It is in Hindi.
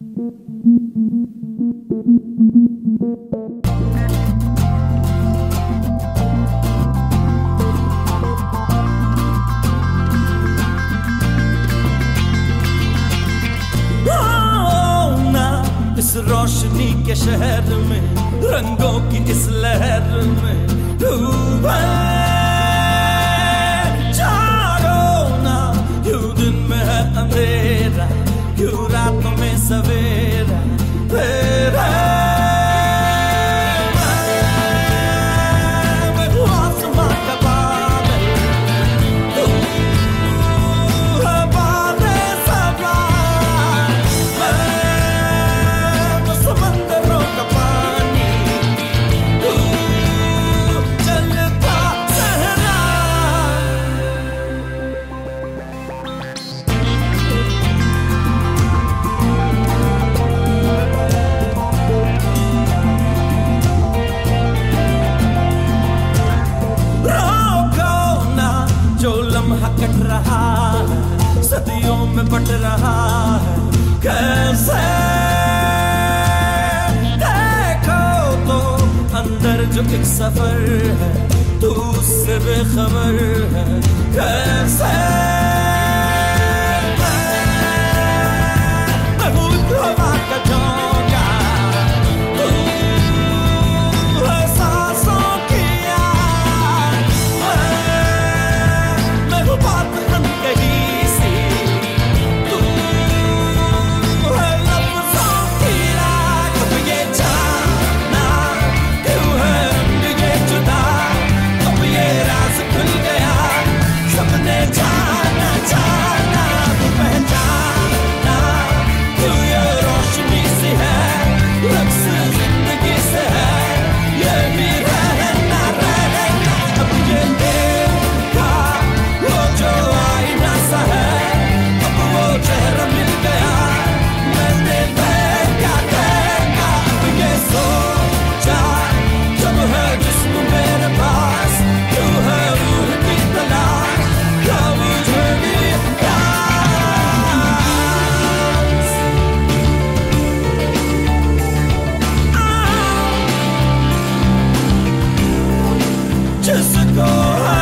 इस रोशनी के शहर में, रंगों की इस लहर में डूबे चारों ना। क्यों दिन में है अंधेरा, क्यों रात में सवेरा तेरा। मैं आसमां का बादल, तू है बातें सवा। मैं समंदरों का पानी, तू जलता सहरा। रोको ना जो लम्हा कट रहा है, सदियों में बट रहा है कैसे। जो एक सफर है, तू उससे बेखबर है कैसे। मैं हूँ हवा का झोंका, तू है सांसों की आग। मैं हूँ बात अनकही सी, तू है लफ्ज़ों की राग। अब ये जाना क्यों है just go.